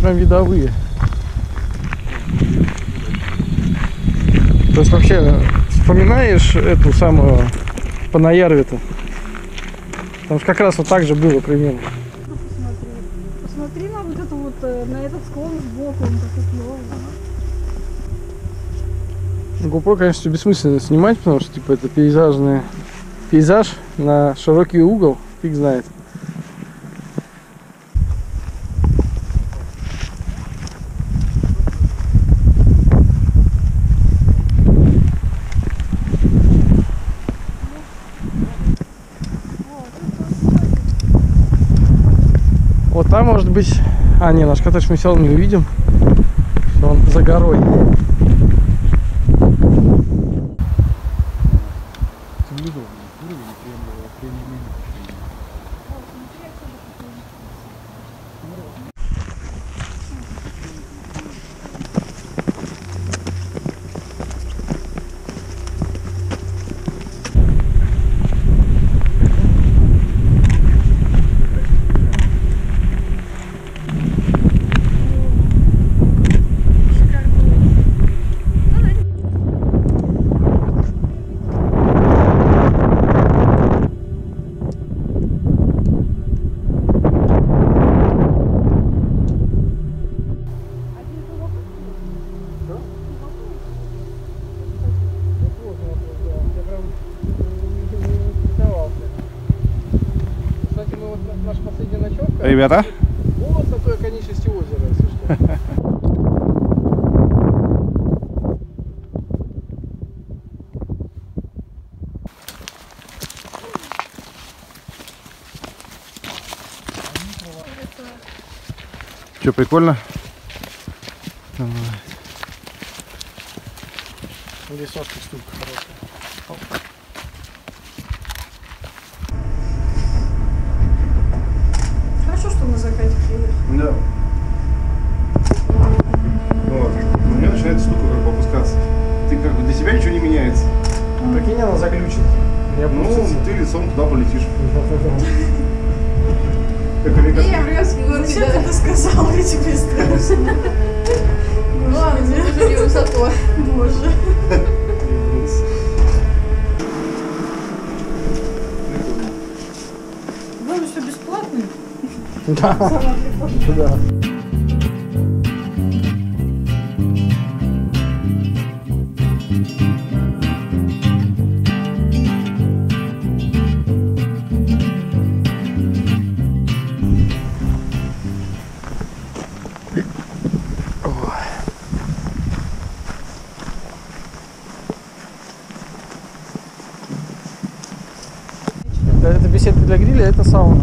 прям видовые. То есть вообще вспоминаешь эту самую Панаярви-то? Там же как раз вот так же было примерно. Посмотри на вот эту вот, на этот склон сбоку, он такой клёвый. GoPro, конечно, бессмысленно снимать, потому что типа это пейзажный пейзаж на широкий угол, фиг знает. Там может быть... А, не, наш коттедж мы все равно не увидим. Он за горой. Ребята? Вот на той конечности озера, если что. Че, прикольно? Здесь сошка штука хорошая. Да. Вот. У меня начинает штука как бы опускаться. Ты как бы для себя ничего не меняется. Прикинь, она заглючит. Ну, ты лицом туда полетишь. Я врез, Егор, зачем ты это сказал? Я тебе страшно. Ладно, держи высоту. Боже. Вам что, бесплатный? Да. Да. Это беседка для гриля, это сауна.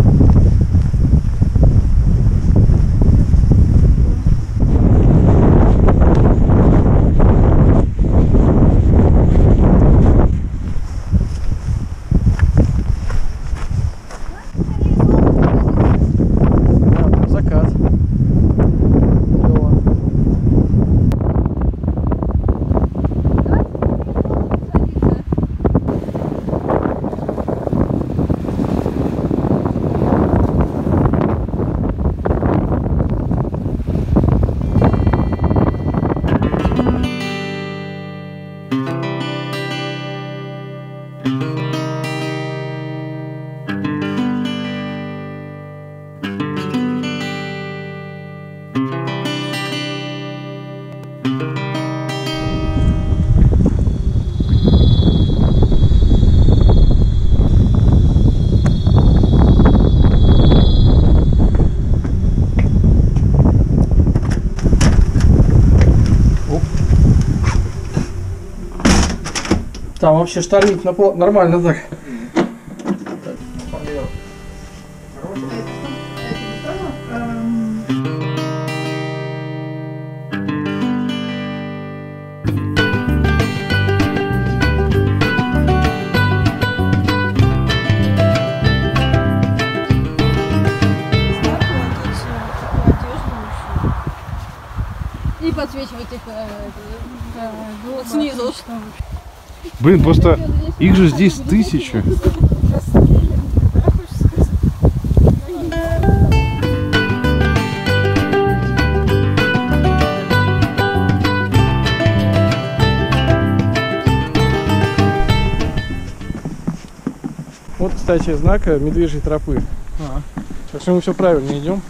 Там вообще штормит на пол... Нормально так. И подсвечивать их снизу. Блин, просто их же здесь 1000. Вот, кстати, знак медвежьей тропы. Так что мы все правильно идем.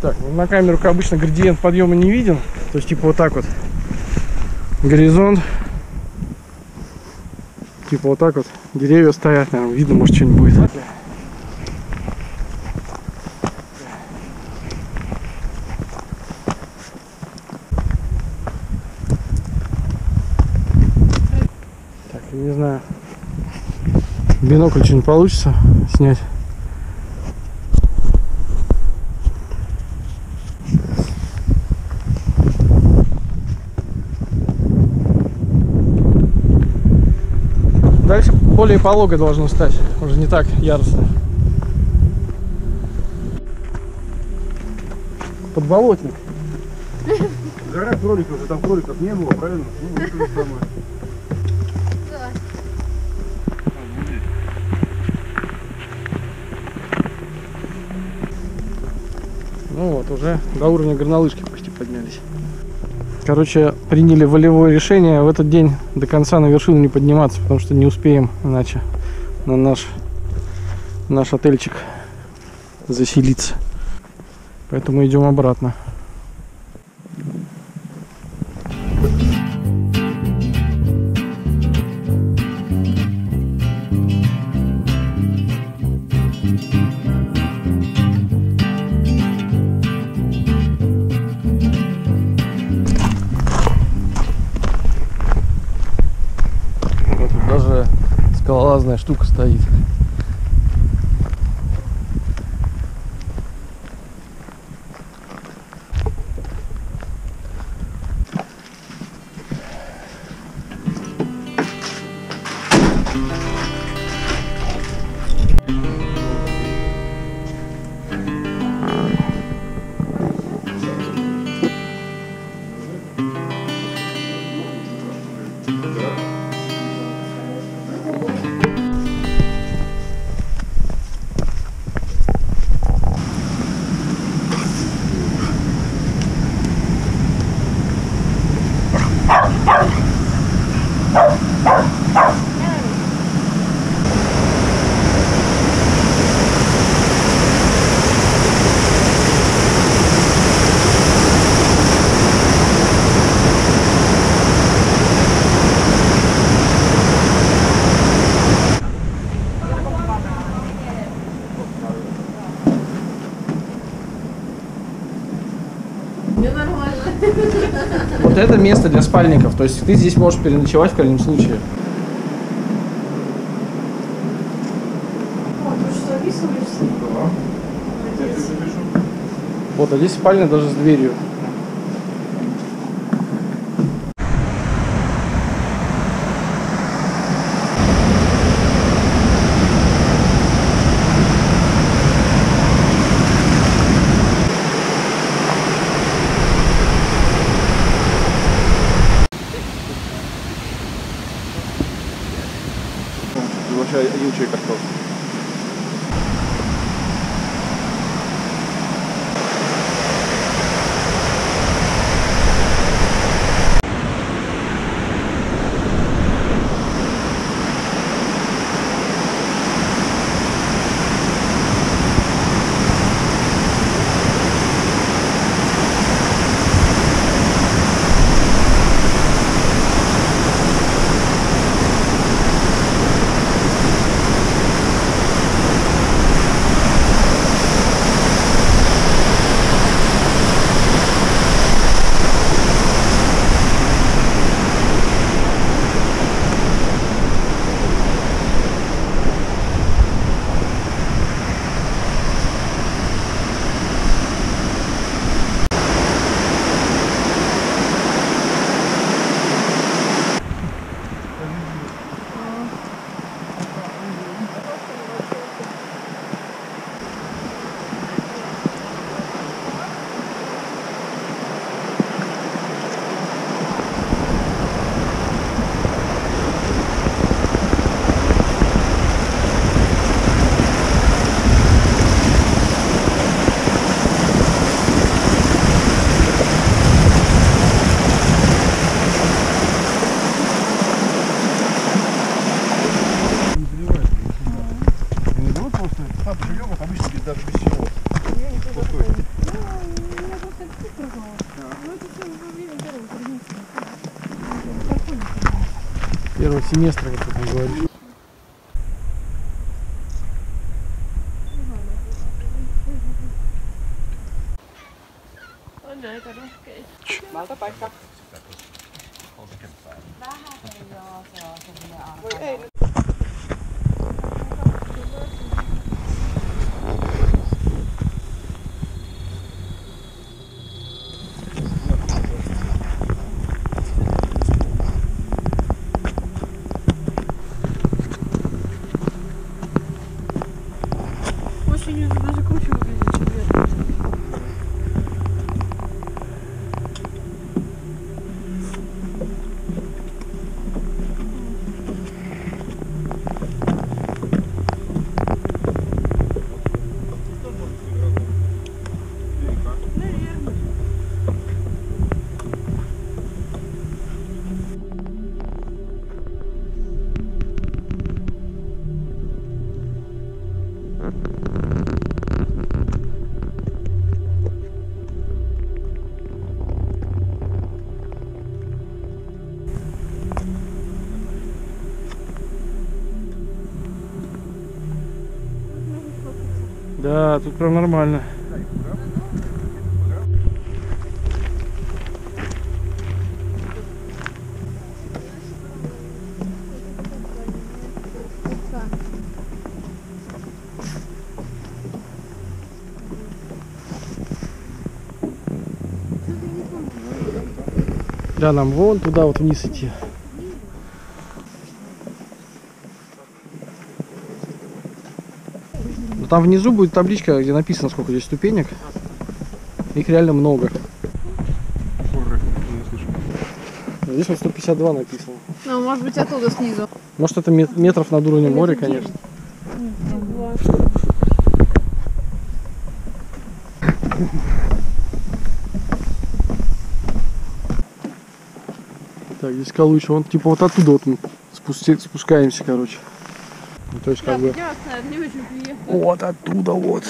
Так, на камеру, как обычно, градиент подъема не виден. То есть, типа, вот так вот горизонт. Типа, вот так вот деревья стоят, наверное, видно, может, что-нибудь будет. Так, не знаю, бинокль что-нибудь получится снять. Дальше более полого должно стать, уже не так яростно. Подболотник. Гора кроликов, уже там кроликов не было, правильно? Ну, это же самое. Да. Ну вот, уже до уровня горнолыжки почти поднялись. Короче, приняли волевое решение в этот день до конца на вершину не подниматься, потому что не успеем иначе на наш отельчик заселиться. Поэтому идем обратно. Скалолазная штука стоит. Вот это место для спальников, то есть ты здесь можешь переночевать в крайнем случае. Вот, а здесь спальня даже с дверью. первого семестра, как ты говоришь. Да, тут прям нормально. Да, нам вон туда вот вниз идти. Там внизу будет табличка, где написано, сколько здесь ступенек. Их реально много. Здесь вот 152 написано. Ну, может быть, оттуда снизу. Может, это метров над уровнем моря, конечно. Так, здесь Калыча. Вон, типа, вот оттуда вот мы спускаемся, короче. То есть, как бы... Вот оттуда вот.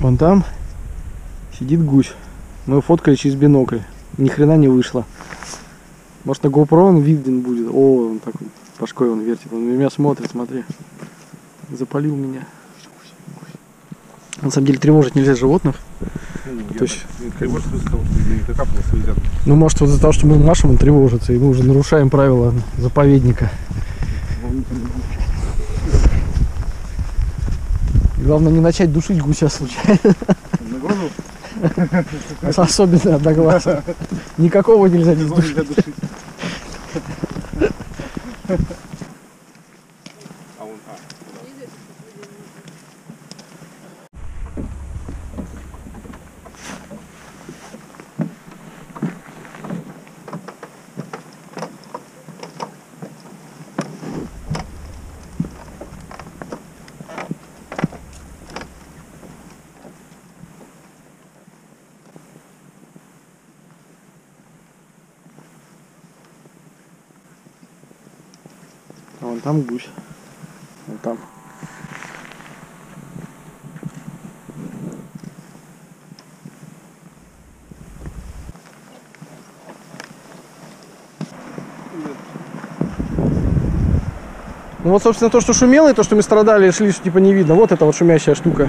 Вон там сидит гусь. Мы его фоткали через бинокль. Ни хрена не вышло. Может, на GoPro он виден будет. О, он так башкой он вертит. Он на меня смотрит, смотри. Запалил меня. На самом деле тревожить нельзя животных. То есть, ну, может, вот из-за того, что мы машем, он тревожится. И мы уже нарушаем правила заповедника. И главное не начать душить гуся случайно. Особенно одноглазого. Никакого нельзя не душить. А вон там гусь. Вон там. Ну вот, собственно, то, что шумело, и то, что мы страдали, шли, что типа не видно. Вот эта вот шумящая штука.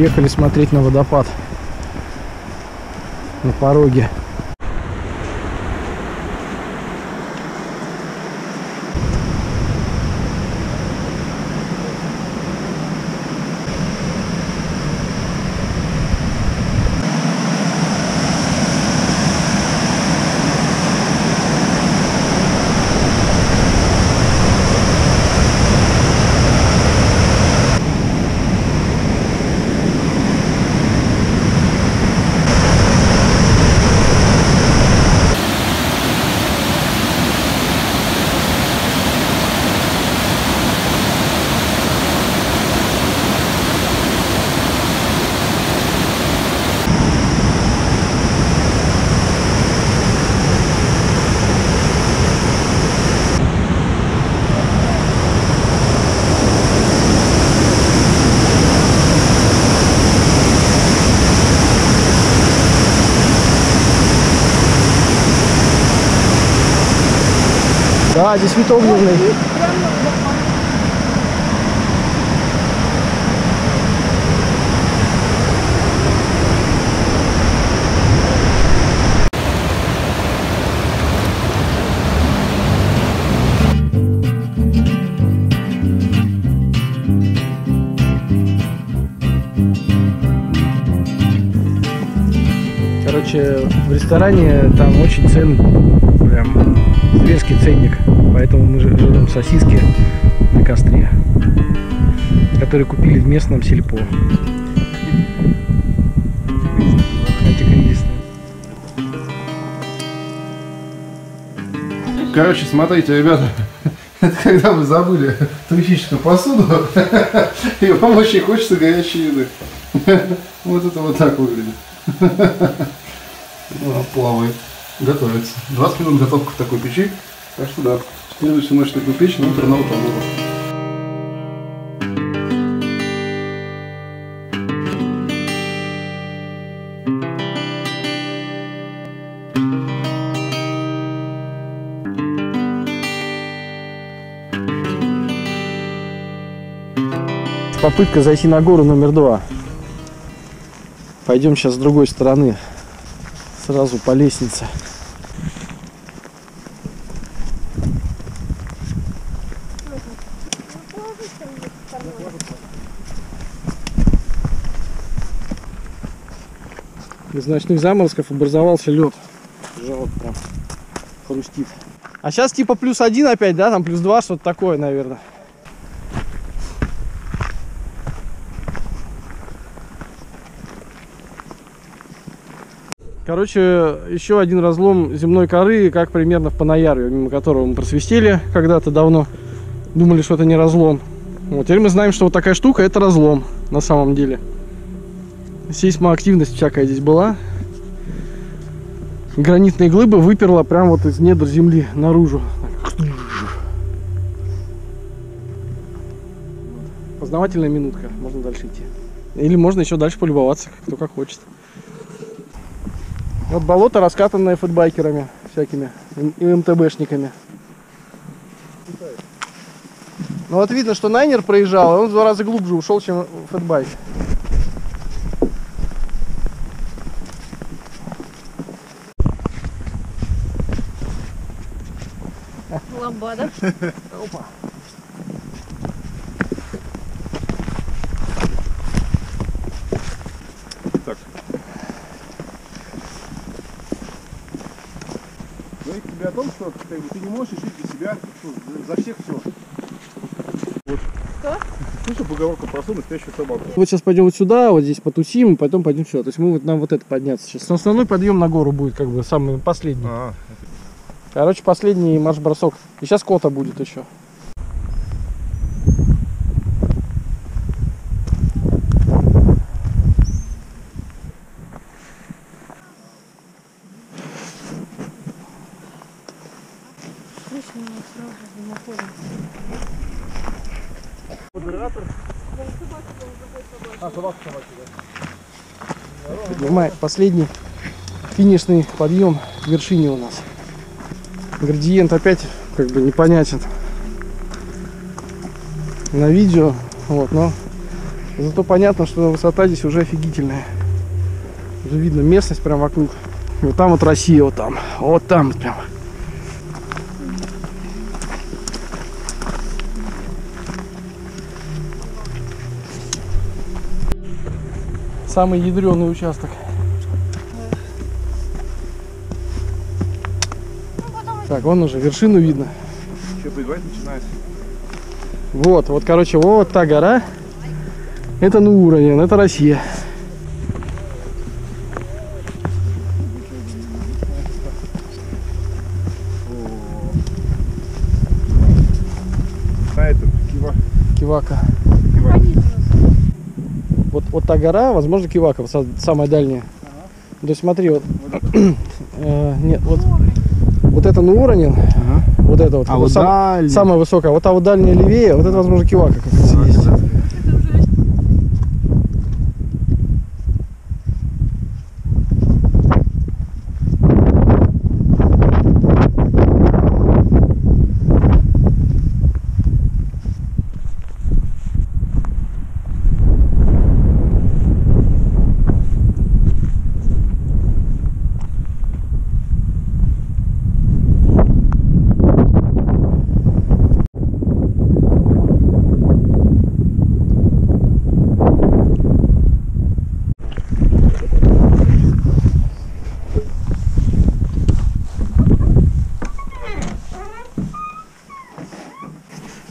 приехали смотреть на водопад на пороге. Да, здесь вид огненный. Короче, в ресторане там очень цен, прям зверский ценник. Поэтому мы жрем сосиски на костре, которые купили в местном сельпо. Антикризисные. Короче, смотрите, ребята, это когда вы забыли туристическую посуду, и вам очень хочется горячей еды. Вот это вот так выглядит. Плавает, готовится. 20 минут готовка в такой печи. Так что да, следующую ночь такую печь, но утро на утро. Попытка зайти на гору номер 2. Пойдем сейчас с другой стороны, сразу по лестнице. Из ночных заморозков образовался лед. Живот прям хрустит. А сейчас типа +1 опять, да? Там +2, что-то такое, наверное. Короче, еще один разлом земной коры, как примерно в Панаярве, мимо которого мы просвистели когда-то давно. Думали, что это не разлом. Вот, теперь мы знаем, что вот такая штука — это разлом на самом деле. Сейсмоактивность всякая здесь была. Гранитные глыбы выперла прям вот из недр земли наружу. Познавательная минутка. Можно дальше идти. Или можно еще дальше полюбоваться, кто как хочет. Вот болото, раскатанное фэтбайкерами всякими и МТБшниками. Ну вот видно, что Найнер проезжал, и он в 2 раза глубже ушел, чем фэтбайк. Лобода. Опа. Так. Говорит тебе о том, что ты не можешь решить для себя, за всех все. Вот. Что? Слышал поговорку про сон и спящую собаку? Вот сейчас пойдем вот сюда, вот здесь потусим, и потом пойдем сюда. То есть мы вот, нам вот это подняться сейчас. Но основной подъем на гору будет как бы самый последний. Короче, последний марш-бросок. И сейчас кота будет еще. Модератор. А, собака, да? Поднимай. Последний финишный подъем к вершине у нас. Градиент опять как бы непонятен на видео, вот, но Зато понятно, что высота здесь уже офигительная. Уже видно местность прям вокруг. Вот там вот Россия, вот там. Вот там прям. Самый ядреный участок. Так, вон уже вершину видно. Еще прибывать начинается. Вот, вот, короче, вот та гора. Это на уровне, это Россия. На этом Кивакка. Вот, вот та гора, возможно, Кивакка, самая дальняя. Ага. То есть смотри, вот, нет, вот, вот это на уровне. Ага. Вот это вот, а вот самая высокая, вот та вот дальняя левее, вот это, возможно, Кивакка как раз есть. Это уже...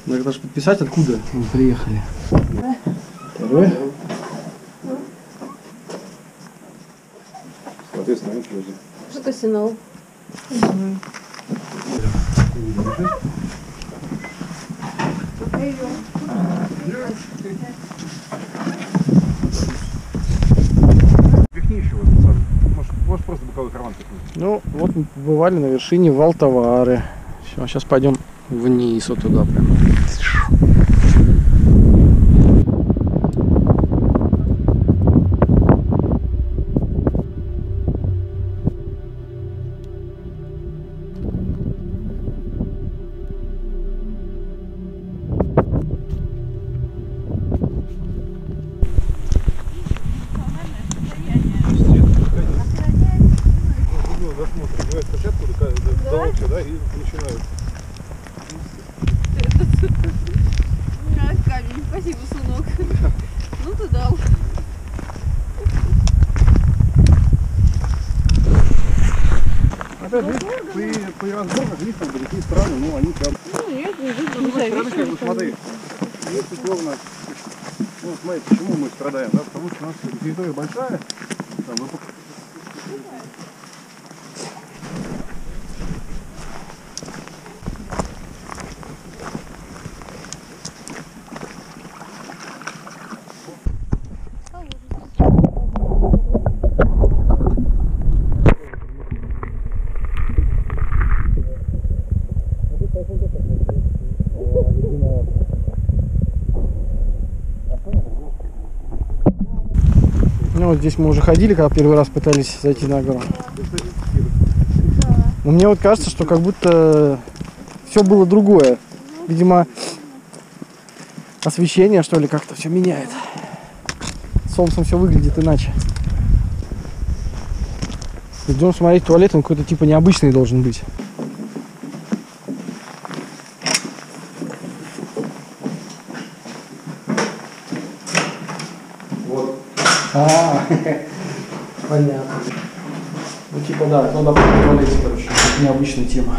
Надо даже подписать, откуда мы приехали. Второй. Соответственно, мы тоже. Что-то синал. Пихни еще вот, может просто боковой карман пихнуть. Ну, вот мы побывали на вершине Валтовары. Все, сейчас пойдем вниз, вот туда прям. Спасибо, сынок. Ну ты дал. Опять же, при разборках видно, какие страны, но они прям... Ну нет, не видно. Ну, страны, как бы, смотри. Если словно... Ну, смотри, почему мы страдаем, да? Потому что у нас территория большая. Там, ну, вот здесь мы уже ходили, когда первый раз пытались зайти на гору. Но мне вот кажется, что как будто все было другое. Видимо, освещение, что ли, как-то все меняет. Солнцем все выглядит иначе. Идем смотреть туалет, он какой-то типа необычный должен быть. А, понятно. Ну типа да, это надо поговорить, короче, необычная тема.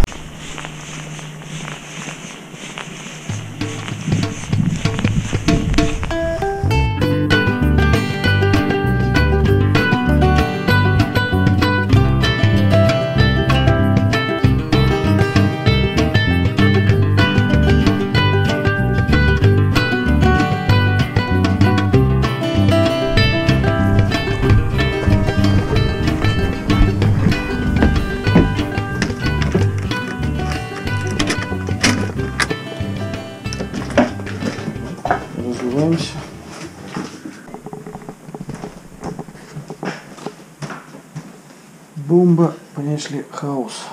Бомба, понесли, хаус.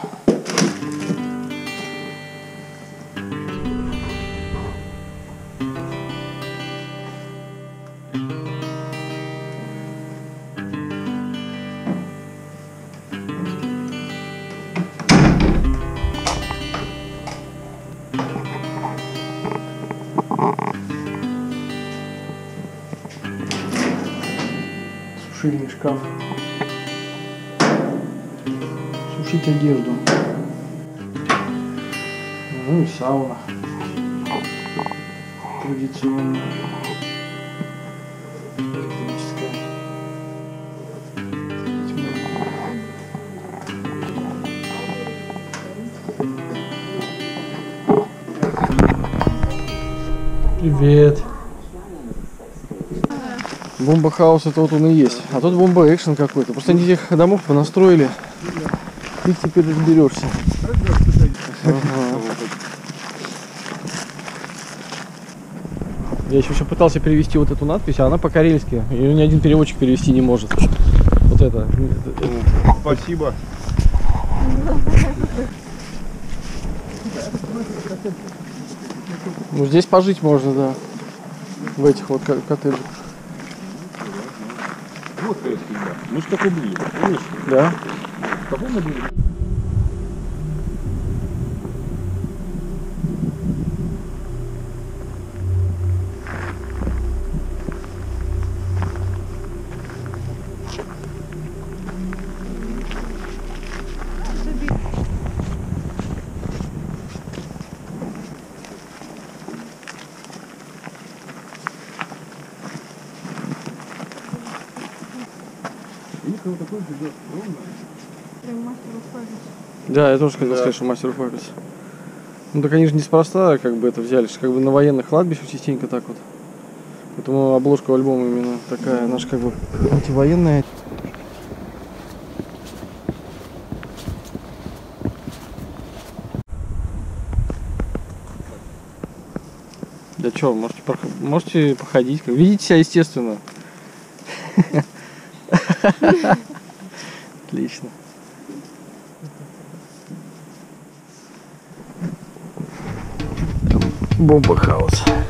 Сушильный шкаф. Сушить одежду. Ну и сауна. Традиционная. Привет. Bomba House — это вот он и есть. А тут Bomba Action какой-то. Просто они этих домов понастроили. Ты теперь разберешься. Ага. Я еще пытался перевести вот эту надпись, а она по-карельски. Ее ни один переводчик перевести не может. Вот это. Спасибо. Ну, здесь пожить можно, да. В этих вот коттеджах. Вот, конечно, да. Мы же так убили, помнишь? Да. Такой мы были. Да, я тоже хотел сказать, что мастеру фабрис. Ну так они же неспроста как бы это взяли, как бы на военных кладбищах частенько так вот. Поэтому обложка альбома именно такая, да. Наша как бы антивоенная. Да что, можете походить, видите себя естественно. Отлично. Bomba House.